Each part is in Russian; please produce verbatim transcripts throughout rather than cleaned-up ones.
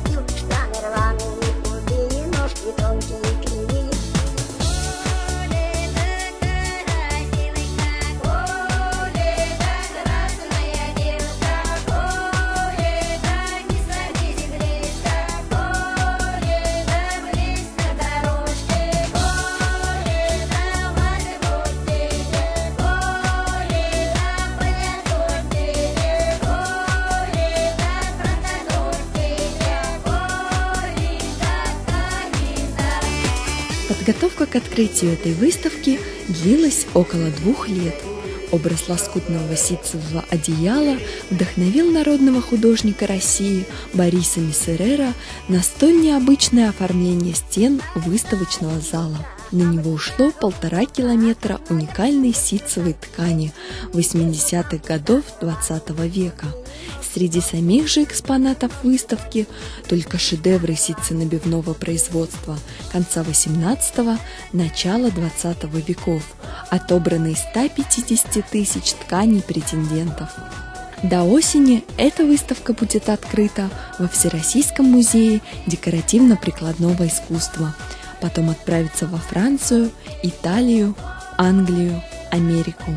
схватил штаны рваные, худые ножки тонкие, кривые. Подготовка к открытию этой выставки длилась около двух лет. Образ лоскутного ситцевого одеяла вдохновил народного художника России Бориса Миссерера на столь необычное оформление стен выставочного зала. На него ушло полтора километра уникальной ситцевой ткани восьмидесятых годов двадцатого века. Среди самих же экспонатов выставки только шедевры ситценабивного производства конца восемнадцатого – начала двадцатого веков, отобранные из ста пятидесяти тысяч тканей претендентов. До осени эта выставка будет открыта во Всероссийском музее декоративно-прикладного искусства, потом отправится во Францию, Италию, Англию, Америку.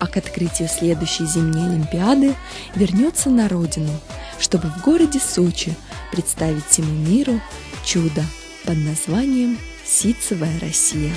А к открытию следующей зимней Олимпиады вернется на родину, чтобы в городе Сочи представить всему миру чудо под названием «Ситцевая Россия».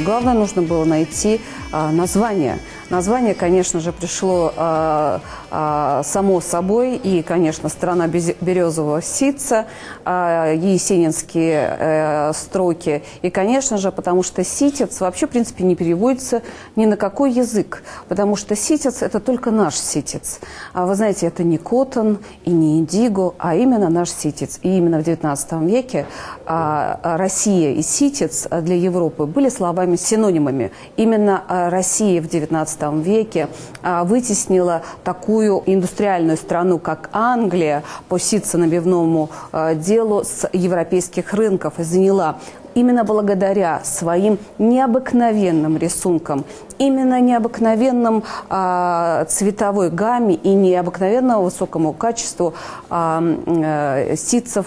Главное, нужно было найти а, название. Название, конечно же, пришло а, а, само собой. И, конечно, страна березового ситца, а, есенинские а, строки. И, конечно же, потому что ситец вообще, в принципе, не переводится ни на какой язык. Потому что ситец – это только наш ситец. А вы знаете, это не коттон и не индиго, а именно наш ситец. И именно в девятнадцатом веке а, Россия и ситец для Европы были словами синонимами. Именно Россия в девятнадцатом веке вытеснила такую индустриальную страну, как Англия, по ситценабивному делу с европейских рынков и заняла именно благодаря своим необыкновенным рисункам, именно необыкновенным а, цветовой гамме и необыкновенному высокому качеству а, а, ситцев,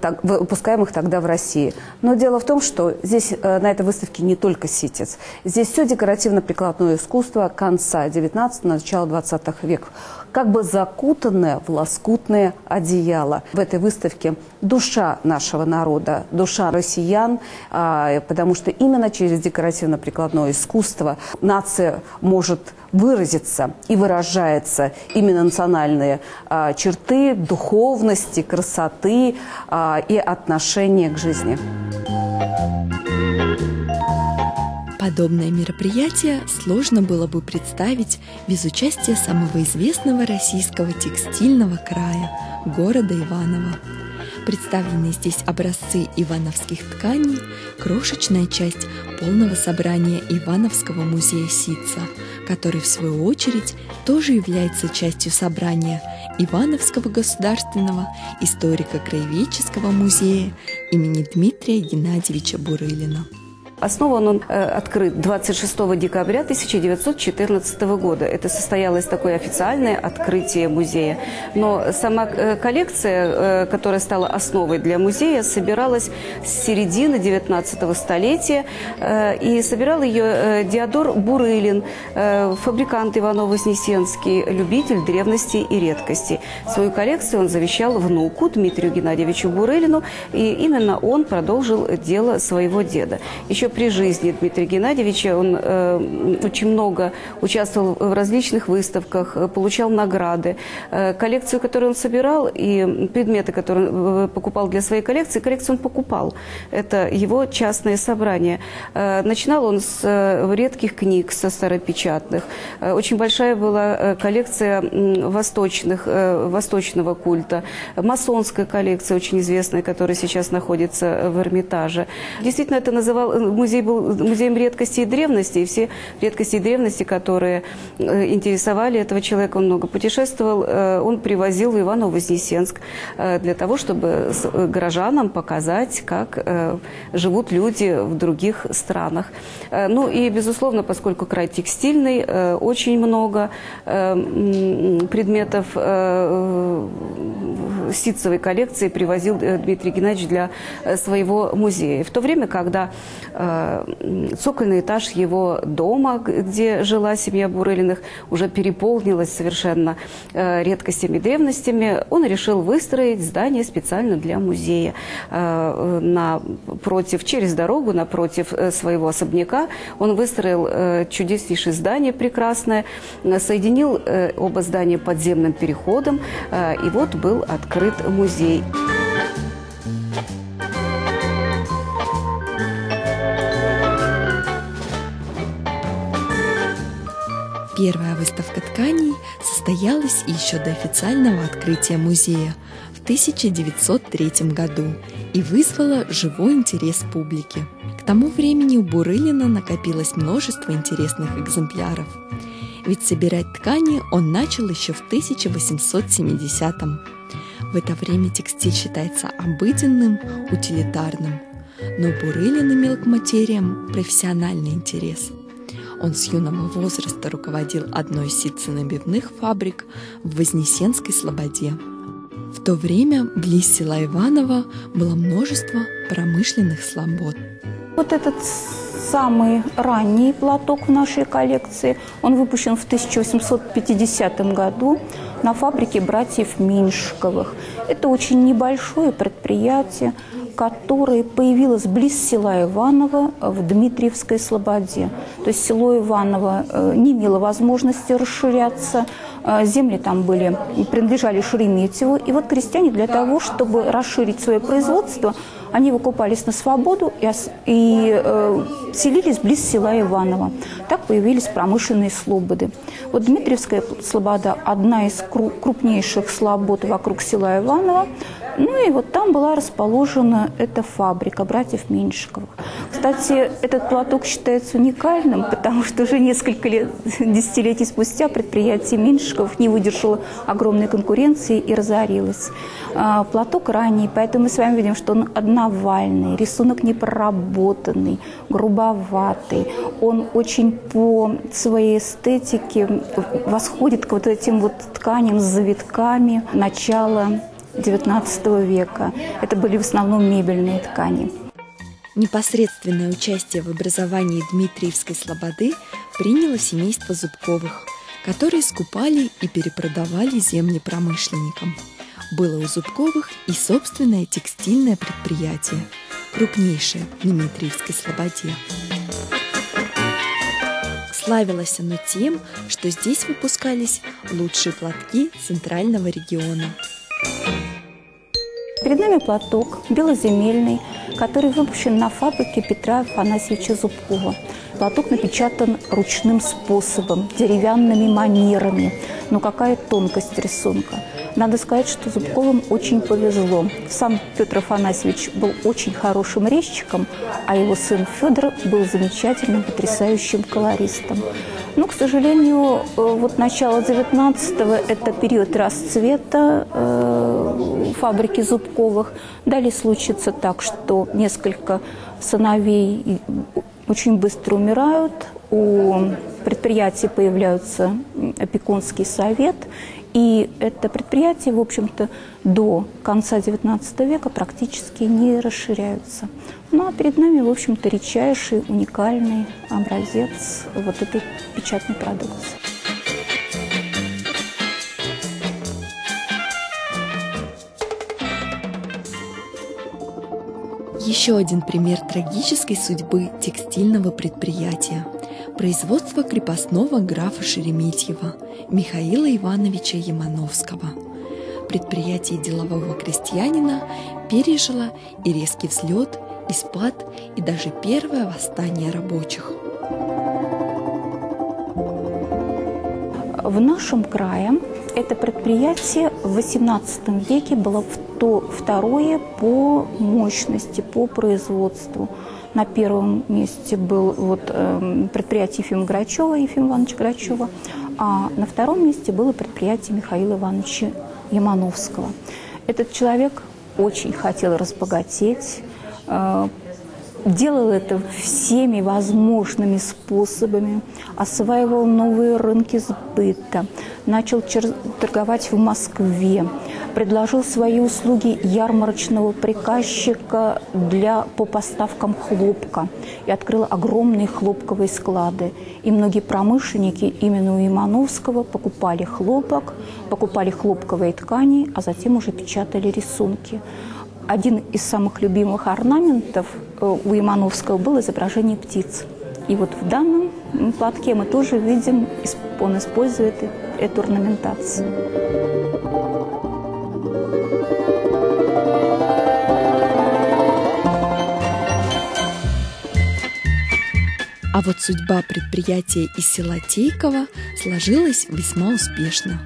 так, выпускаемых тогда в России. Но дело в том, что здесь а, на этой выставке не только ситец. Здесь все декоративно-прикладное искусство конца девятнадцатого – начала двадцатого века. Как бы закутанное в лоскутное одеяло. В этой выставке душа нашего народа, душа россиян, потому что именно через декоративно-прикладное искусство нация может выразиться и выражается именно национальные черты, духовности, красоты и отношения к жизни. Подобное мероприятие сложно было бы представить без участия самого известного российского текстильного края – города Иваново. Представлены здесь образцы ивановских тканей, крошечная часть полного собрания Ивановского музея ситца, который в свою очередь тоже является частью собрания Ивановского государственного историко-краеведческого музея имени Дмитрия Геннадьевича Бурылина. Основан он э, открыт двадцать шестого декабря тысяча девятьсот четырнадцатого года. Это состоялось такое официальное открытие музея. Но сама э, коллекция, э, которая стала основой для музея, собиралась с середины девятнадцатого столетия. Э, и собирал ее э, Деодор Бурылин, э, фабрикант Иваново-Вознесенский, любитель древности и редкостей. Свою коллекцию он завещал внуку Дмитрию Геннадьевичу Бурылину. И именно он продолжил дело своего деда. Еще при жизни Дмитрия Геннадьевича он э, очень много участвовал в различных выставках, получал награды. Э, коллекцию, которую он собирал, и предметы, которые он покупал для своей коллекции, коллекцию он покупал. Это его частные собрания. Э, начинал он с э, редких книг, со старопечатных. Э, очень большая была коллекция восточных, э, восточного культа. Масонская коллекция, очень известная, которая сейчас находится в Эрмитаже. Действительно, это называл музей был музеем редкостей и древностей, и все редкости и древности, которые интересовали этого человека, он много путешествовал, он привозил в Иваново-Вознесенск для того, чтобы горожанам показать, как живут люди в других странах. Ну и, безусловно, поскольку край текстильный, очень много предметов ситцевой коллекции привозил Дмитрий Геннадьевич для своего музея. В то время, когда цокольный этаж его дома, где жила семья Бурылиных, уже переполнилась совершенно редкостями и древностями, он решил выстроить здание специально для музея. Напротив, через дорогу, напротив своего особняка, он выстроил чудеснейшее здание прекрасное, соединил оба здания подземным переходом, и вот был открыт музей. Первая выставка тканей состоялась еще до официального открытия музея в тысяча девятьсот третьем году и вызвала живой интерес публики. К тому времени у Бурылина накопилось множество интересных экземпляров. Ведь собирать ткани он начал еще в тысяча восемьсот семидесятом. В это время текстиль считается обыденным, утилитарным. Но Бурылин имел к материям профессиональный интерес. Он с юного возраста руководил одной из ситценабивных фабрик в Вознесенской Слободе. В то время близ села Иваново было множество промышленных слобод. Вот этот самый ранний платок в нашей коллекции, он выпущен в тысяча восемьсот пятидесятом году на фабрике братьев Меньшиковых. Это очень небольшое предприятие, которое появилось близ села Иваново в Дмитриевской Слободе. То есть село Иваново не имело возможности расширяться, земли там были, принадлежали Шереметьеву. И вот крестьяне для того, чтобы расширить свое производство, они выкупались на свободу и, и э, селились близ села Иваново. Так появились промышленные слободы. Вот Дмитриевская Слобода – одна из крупнейших слобод вокруг села Иваново. Ну и вот там была расположена эта фабрика братьев Меньшиковых. Кстати, этот платок считается уникальным, потому что уже несколько лет, десятилетий спустя предприятие Меньшиковых не выдержало огромной конкуренции и разорилось. А, платок ранний, поэтому мы с вами видим, что он одновальный, рисунок непроработанный, грубоватый. Он очень по своей эстетике восходит к вот этим вот тканям с завитками начала девятнадцатого века. Это были в основном мебельные ткани. Непосредственное участие в образовании Дмитриевской Слободы приняло семейство Зубковых, которые скупали и перепродавали земли промышленникам. Было у Зубковых и собственное текстильное предприятие, крупнейшее на Дмитриевской Слободе. Славилось оно тем, что здесь выпускались лучшие платки центрального региона. Перед нами платок белоземельный, который выпущен на фабрике Петра Афанасьевича Зубкова. Платок напечатан ручным способом, деревянными манерами. Но какая тонкость рисунка. Надо сказать, что Зубковым очень повезло. Сам Петр Афанасьевич был очень хорошим резчиком, а его сын Федор был замечательным, потрясающим колористом. Но, к сожалению, вот начало девятнадцатого – это период расцвета э, фабрики Зубковых. Далее случится так, что несколько сыновей очень быстро умирают, у предприятия появляется опекунский совет, и это предприятие, в общем-то, до конца девятнадцатого века практически не расширяются. Ну а перед нами, в общем-то, редчайший, уникальный образец вот этой печатной продукции. Еще один пример трагической судьбы текстильного предприятия – производство крепостного графа Шереметьева Михаила Ивановича Ямановского. Предприятие делового крестьянина пережило и резкий взлет, и спад, и даже первое восстание рабочих. В нашем крае это предприятие в восемнадцатом веке было второе по мощности, по производству. На первом месте был вот, предприятие Ефима Грачева, Ефима Ивановича Грачева, а на втором месте было предприятие Михаила Ивановича Ямановского. Этот человек очень хотел разбогатеть, делал это всеми возможными способами, осваивал новые рынки сбыта, начал торговать в Москве, предложил свои услуги ярмарочного приказчика для, по поставкам хлопка и открыл огромные хлопковые склады. И многие промышленники именно у Ямановского покупали хлопок, покупали хлопковые ткани, а затем уже печатали рисунки. Один из самых любимых орнаментов у Ямановского было изображение птиц. И вот в данном платке мы тоже видим, он использует эту орнаментацию. А вот судьба предприятия из села Тейково сложилась весьма успешно.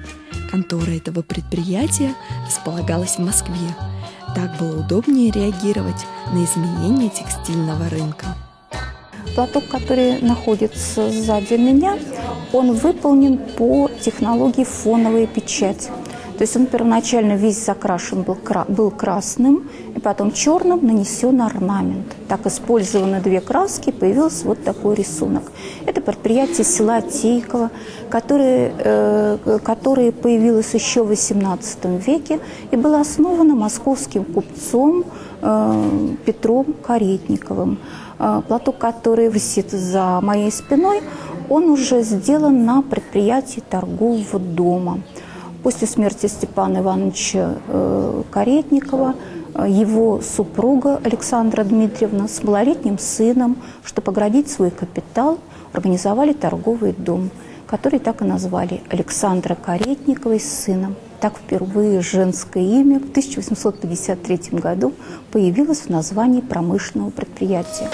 Контора этого предприятия располагалась в Москве. Так было удобнее реагировать на изменения текстильного рынка. Платок, который находится сзади меня, он выполнен по технологии фоновой печати. То есть он первоначально весь закрашен был, был красным, и потом черным нанесен орнамент. Так использованы две краски, появился вот такой рисунок. Это предприятие села Тейково, которое, э, которое появилось еще в восемнадцатом веке и было основано московским купцом э, Петром Каретниковым. Э, платок, который висит за моей спиной, он уже сделан на предприятии торгового дома. После смерти Степана Ивановича Каретникова его супруга Александра Дмитриевна с малолетним сыном, чтобы оградить свой капитал, организовали торговый дом, который так и назвали Александра Каретниковой с сыном. Так впервые женское имя в тысяча восемьсот пятьдесят третьем году появилось в названии промышленного предприятия.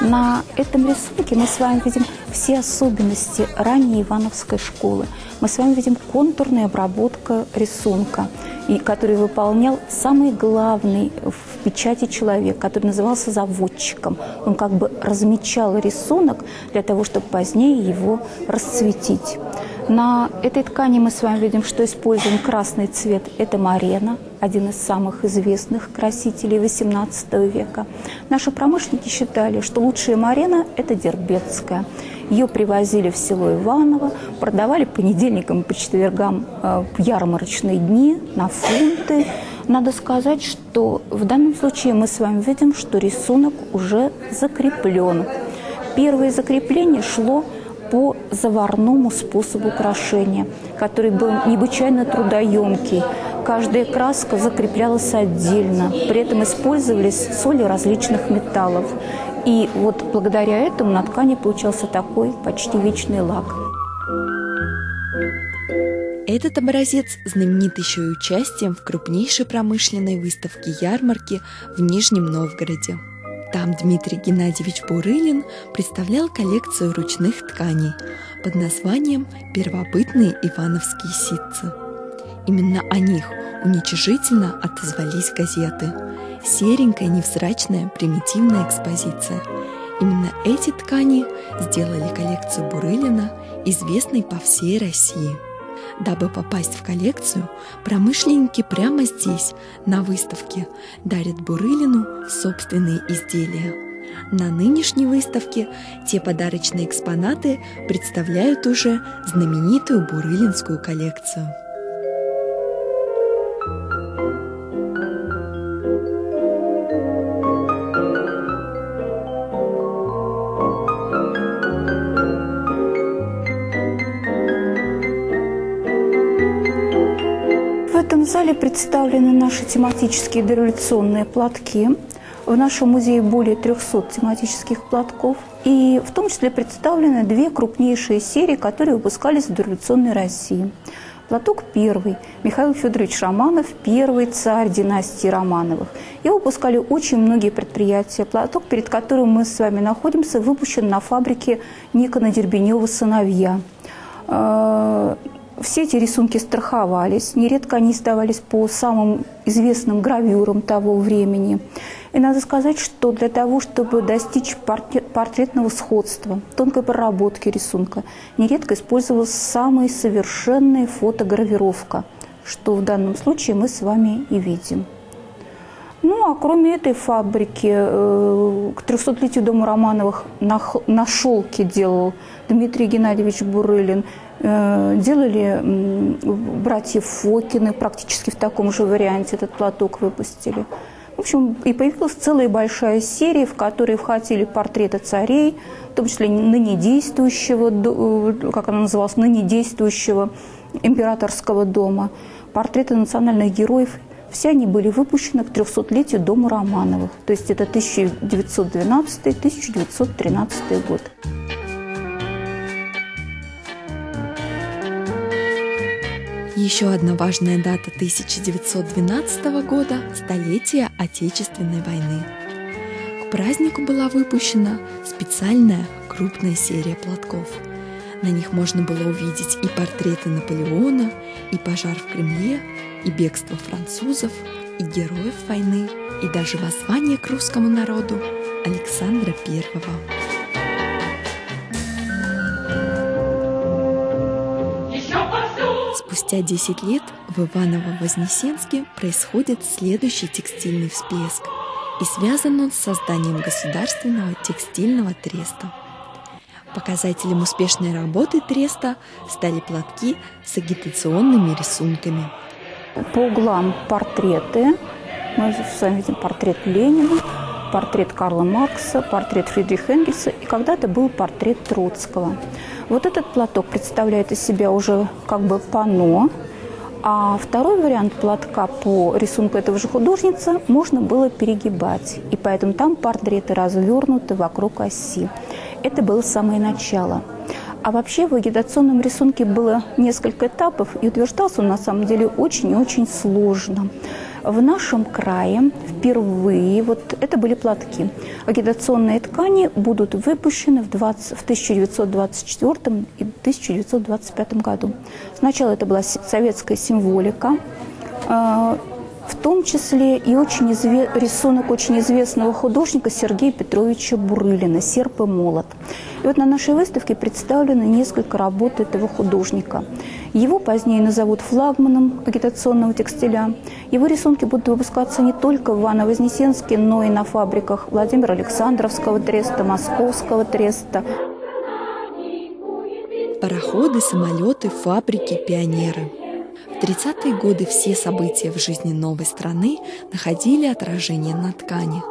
На этом рисунке мы с вами видим все особенности ранней Ивановской школы. Мы с вами видим контурную обработку рисунка, и который выполнял самый главный в печати человек, который назывался заводчиком. Он как бы размечал рисунок для того, чтобы позднее его расцветить. На этой ткани мы с вами видим, что используем красный цвет. Это морена, один из самых известных красителей восемнадцатого века. Наши промышленники считали, что лучшая морена – это дербецкая. Ее привозили в село Иваново, продавали по понедельникам и по четвергам в ярмарочные дни на фунты. Надо сказать, что в данном случае мы с вами видим, что рисунок уже закреплен. Первое закрепление шло по заварному способу крашения, который был необычайно трудоемкий. Каждая краска закреплялась отдельно, при этом использовались соли различных металлов. И вот благодаря этому на ткани получался такой почти вечный лак. Этот образец знаменит еще и участием в крупнейшей промышленной выставке-ярмарке в Нижнем Новгороде. Там Дмитрий Геннадьевич Бурылин представлял коллекцию ручных тканей под названием «Первобытные ивановские ситцы». Именно о них уничижительно отозвались газеты. Серенькая, невзрачная, примитивная экспозиция. Именно эти ткани сделали коллекцию Бурылина известной по всей России. Дабы попасть в коллекцию, промышленники прямо здесь, на выставке, дарят Бурылину собственные изделия. На нынешней выставке те подарочные экспонаты представляют уже знаменитую бурылинскую коллекцию. В этом зале представлены наши тематические дореволюционные платки. В нашем музее более трёхсот тематических платков. И в том числе представлены две крупнейшие серии, которые выпускались в дореволюционной России. Платок первый. Михаил Федорович Романов, первый царь династии Романовых. Его выпускали очень многие предприятия. Платок, перед которым мы с вами находимся, выпущен на фабрике Никона Дербенева «Сыновья». Все эти рисунки страховались, нередко они издавались по самым известным гравюрам того времени. И надо сказать, что для того, чтобы достичь портретного сходства, тонкой проработки рисунка, нередко использовалась самая совершенная фотогравировка, что в данном случае мы с вами и видим. Ну, а кроме этой фабрики, к трёхсотлетию дома Романовых на, на шелке делал Дмитрий Геннадьевич Бурылин, делали братья Фокины, практически в таком же варианте этот платок выпустили. В общем, и появилась целая большая серия, в которой входили портреты царей, в том числе ныне действующего, как она называлась, ныне действующего императорского дома, портреты национальных героев. Все они были выпущены к трёхсотлетию дома Романовых, то есть это тысяча девятьсот двенадцатый — тысяча девятьсот тринадцатый год. Еще одна важная дата тысяча девятьсот двенадцатого года – столетие Отечественной войны. К празднику была выпущена специальная крупная серия платков. На них можно было увидеть и портреты Наполеона, и пожар в Кремле, и бегство французов, и героев войны, и даже воззвание к русскому народу Александра Первого. Спустя десять лет в Иваново-Вознесенске происходит следующий текстильный всплеск, и связан он с созданием государственного текстильного треста. Показателем успешной работы треста стали платки с агитационными рисунками. По углам портреты. Мы с вами видим портрет Ленина, портрет Карла Маркса, портрет Фридриха Энгельса и когда-то был портрет Троцкого. Вот этот платок представляет из себя уже как бы панно, а второй вариант платка по рисунку этого же художницы можно было перегибать, и поэтому там портреты развернуты вокруг оси. Это было самое начало. А вообще в агитационном рисунке было несколько этапов, и утверждался он на самом деле очень и очень сложно. В нашем крае впервые, вот это были платки, агитационные ткани будут выпущены в, двадцать в тысяча девятьсот двадцать четвёртом и тысяча девятьсот двадцать пятом году. Сначала это была советская символика, в том числе и очень изве... рисунок очень известного художника Сергея Петровича Бурылина «Серп и молот». И вот на нашей выставке представлены несколько работ этого художника. Его позднее назовут флагманом агитационного текстиля. Его рисунки будут выпускаться не только в Иваново-Вознесенске, но и на фабриках Владимира Александровского треста, Московского треста. Пароходы, самолеты, фабрики, пионеры. В тридцатые годы все события в жизни новой страны находили отражение на ткани.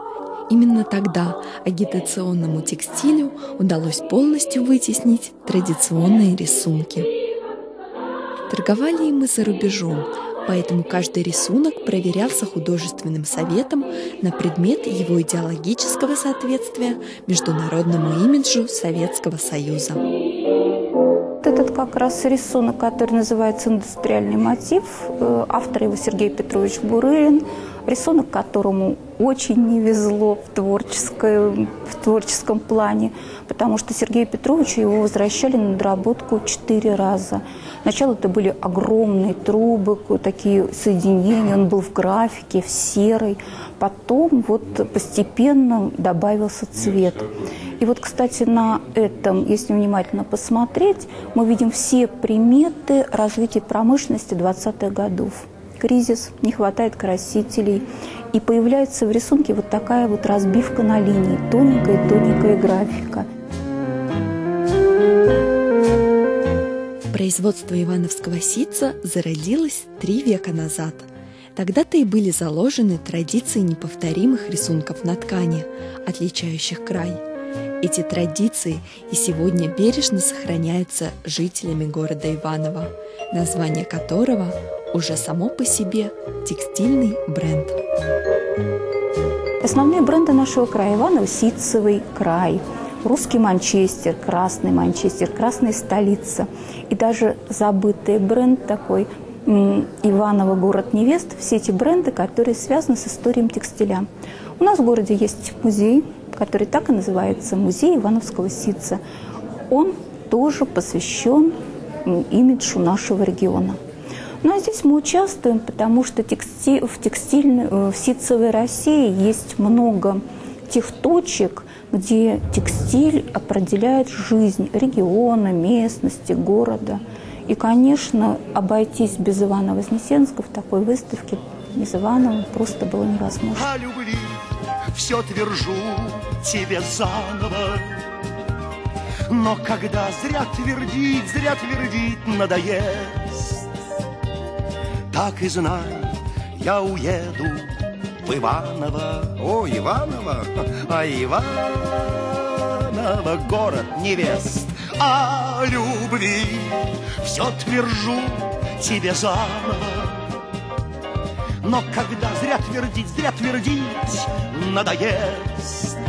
Именно тогда агитационному текстилю удалось полностью вытеснить традиционные рисунки. Торговали им и за рубежом, поэтому каждый рисунок проверялся художественным советом на предмет его идеологического соответствия международному имиджу Советского Союза. Этот как раз рисунок, который называется «Индустриальный мотив», автор его Сергей Петрович Бурылин, рисунок которому очень не везло в творческом, в творческом плане, потому что Сергею Петровичу его возвращали на доработку четыре раза. Сначала это были огромные трубы, такие соединения, он был в графике, в серой. Потом вот постепенно добавился цвет. И вот, кстати, на этом, если внимательно посмотреть, мы видим все приметы развития промышленности двадцатых годов. Кризис, не хватает красителей, и появляется в рисунке вот такая вот разбивка на линии, тоненькая-тоненькая графика. Производство ивановского ситца зародилось три века назад. Тогда-то и были заложены традиции неповторимых рисунков на ткани, отличающих край. Эти традиции и сегодня бережно сохраняются жителями города Иваново, название которого – уже само по себе текстильный бренд. Основные бренды нашего края: Иваново, Ситцевый край, русский Манчестер, красный Манчестер, красная столица. И даже забытый бренд такой Иваново, город невест. Все эти бренды, которые связаны с историей текстиля. У нас в городе есть музей, который так и называется — музей Ивановского ситца. Он тоже посвящен имиджу нашего региона. Ну а здесь мы участвуем, потому что тексти... в, текстиль... в Ситцевой России есть много тех точек, где текстиль определяет жизнь региона, местности, города. И, конечно, обойтись без Иваново-Вознесенска в такой выставке, без Иванова, просто было невозможно. О любви все твержу тебе заново, но когда зря твердить, зря твердить надоест, так и знай, я уеду в Иваново. О, Иваново, а Иваново город невест. О любви все твержу тебе заново, но когда зря твердить, зря твердить надоест,